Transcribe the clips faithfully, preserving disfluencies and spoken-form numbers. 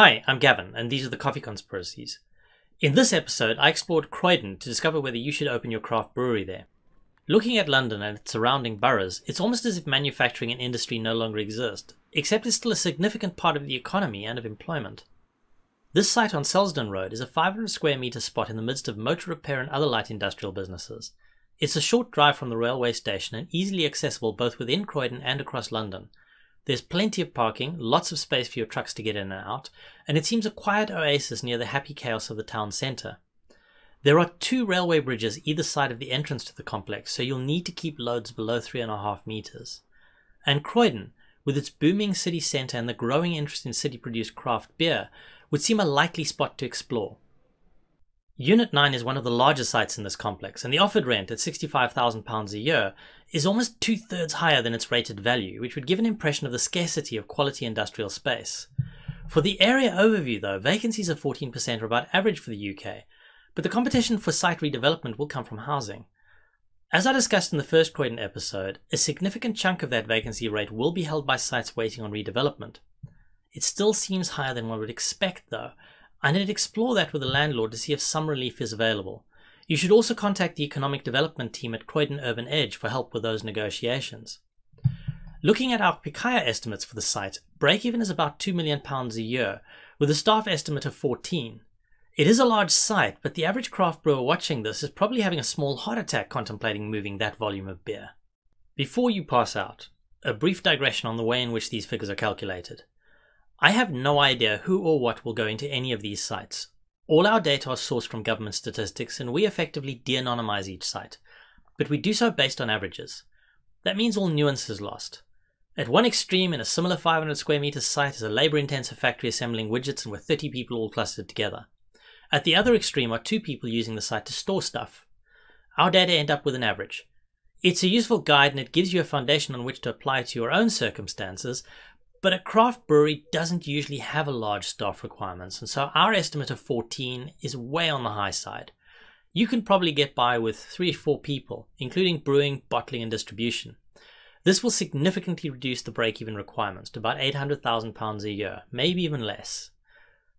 Hi, I'm Gavin, and these are the Coffee Conspiracies. In this episode, I explored Croydon to discover whether you should open your craft brewery there. Looking at London and its surrounding boroughs, it's almost as if manufacturing and industry no longer exist, except it's still a significant part of the economy and of employment. This site on Selsdon Road is a five hundred square metre spot in the midst of motor repair and other light industrial businesses. It's a short drive from the railway station and easily accessible both within Croydon and across London. There's plenty of parking, lots of space for your trucks to get in and out, and it seems a quiet oasis near the happy chaos of the town centre. There are two railway bridges either side of the entrance to the complex, so you'll need to keep loads below three and a half metres. And Croydon, with its booming city centre and the growing interest in city-produced craft beer, would seem a likely spot to explore. Unit nine is one of the larger sites in this complex, and the offered rent at sixty-five thousand pounds a year is almost two-thirds higher than its rated value, which would give an impression of the scarcity of quality industrial space. For the area overview though, vacancies are fourteen percent, or about average for the U K, but the competition for site redevelopment will come from housing. As I discussed in the first Croydon episode, a significant chunk of that vacancy rate will be held by sites waiting on redevelopment. It still seems higher than one would expect though, and I'd explore that with the landlord to see if some relief is available. You should also contact the economic development team at Croydon Urban Edge for help with those negotiations. Looking at our Pikhaya estimates for the site, break-even is about two million pounds a year, with a staff estimate of fourteen. It is a large site, but the average craft brewer watching this is probably having a small heart attack contemplating moving that volume of beer. Before you pass out, a brief digression on the way in which these figures are calculated. I have no idea who or what will go into any of these sites. All our data are sourced from government statistics and we effectively de-anonymise each site, but we do so based on averages. That means all nuance is lost. At one extreme in a similar five hundred square metre site is a labour-intensive factory assembling widgets and with thirty people all clustered together. At the other extreme are two people using the site to store stuff. Our data end up with an average. It's a useful guide and it gives you a foundation on which to apply to your own circumstances, but a craft brewery doesn't usually have a large staff requirements, and so our estimate of fourteen is way on the high side. You can probably get by with three or four people, including brewing, bottling and distribution. This will significantly reduce the break-even requirements to about eight hundred thousand pounds a year, maybe even less.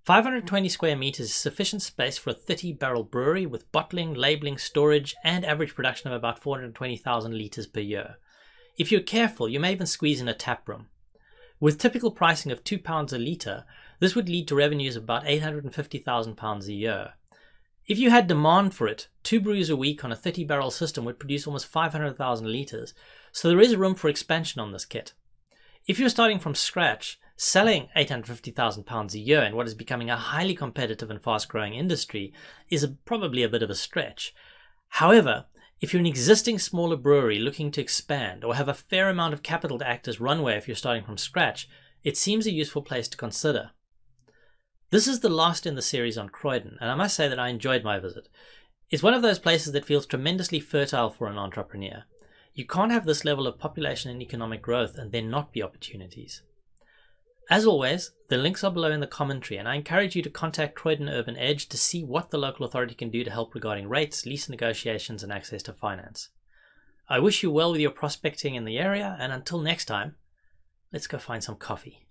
five hundred twenty square metres is sufficient space for a thirty barrel brewery with bottling, labelling, storage and average production of about four hundred twenty thousand litres per year. If you're careful, you may even squeeze in a tap room. With typical pricing of two pounds a litre, this would lead to revenues of about eight hundred fifty thousand pounds a year. If you had demand for it, two brews a week on a thirty barrel system would produce almost five hundred thousand litres, so there is room for expansion on this kit. If you're starting from scratch, selling eight hundred fifty thousand pounds a year in what is becoming a highly competitive and fast-growing industry is a, probably a bit of a stretch. However, if you're an existing smaller brewery looking to expand or have a fair amount of capital to act as runway if you're starting from scratch, it seems a useful place to consider. This is the last in the series on Croydon, and I must say that I enjoyed my visit. It's one of those places that feels tremendously fertile for an entrepreneur. You can't have this level of population and economic growth and there not be opportunities. As always, the links are below in the commentary, and I encourage you to contact Croydon Urban Edge to see what the local authority can do to help regarding rates, lease negotiations and access to finance. I wish you well with your prospecting in the area, and until next time, let's go find some coffee.